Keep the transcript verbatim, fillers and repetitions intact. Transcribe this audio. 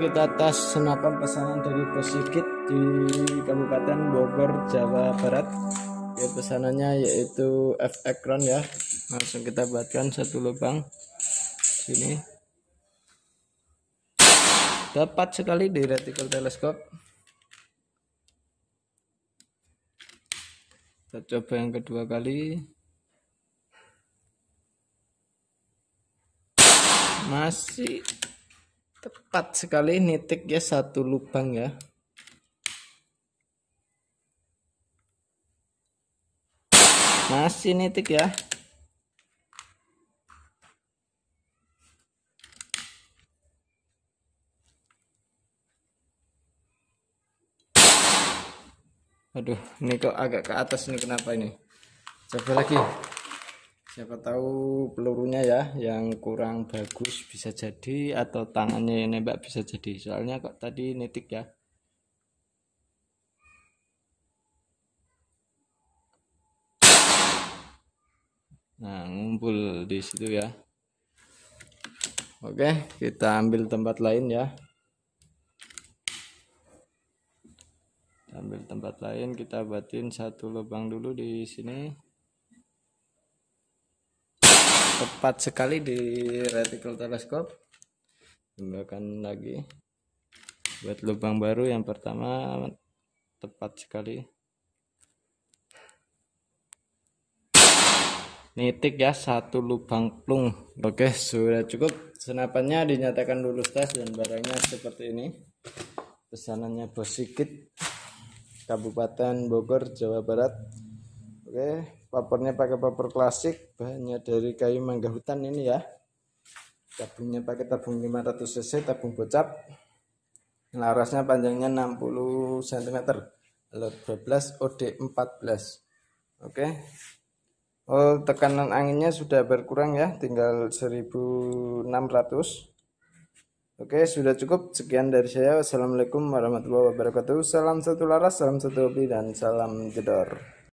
kita tes senapan pesanan dari Posikit di Kabupaten Bogor, Jawa Barat. Ya, pesanannya yaitu F X Crown ya. Langsung kita buatkan satu lubang sini. Tepat sekali di reticle teleskop. Kita coba yang kedua kali. Masih tepat sekali, nitik ya, satu lubang ya. Masih nitik ya. Aduh, ini kok agak ke atas nih, kenapa ini? Coba lagi. Siapa tahu pelurunya ya yang kurang bagus, bisa jadi, atau tangannya yang nembak bisa jadi. Soalnya kok tadi nitik ya. Nah, ngumpul di situ ya. Oke, kita ambil tempat lain ya. Kita ambil tempat lain, kita buatin satu lubang dulu di sini. Tepat sekali di reticle teleskop. Tambahkan lagi, buat lubang baru yang pertama. Tepat sekali, nitik ya, satu lubang plung. Oke, sudah cukup. Senapannya dinyatakan lulus tes dan barangnya seperti ini. Pesanannya Posikit, Kabupaten Bogor, Jawa Barat. Oke, papernya pakai paper klasik, bahannya dari kayu mangga hutan ini ya. Tabungnya pakai tabung lima ratus cc, tabung bocap. Larasnya panjangnya enam puluh sentimeter, alur dua belas, O D empat belas. Oke. Oh, tekanan anginnya sudah berkurang ya, tinggal seribu enam ratus. Oke, sudah cukup. Sekian dari saya. Wassalamualaikum warahmatullahi wabarakatuh. Salam satu laras, salam satu hobi, dan salam jedor.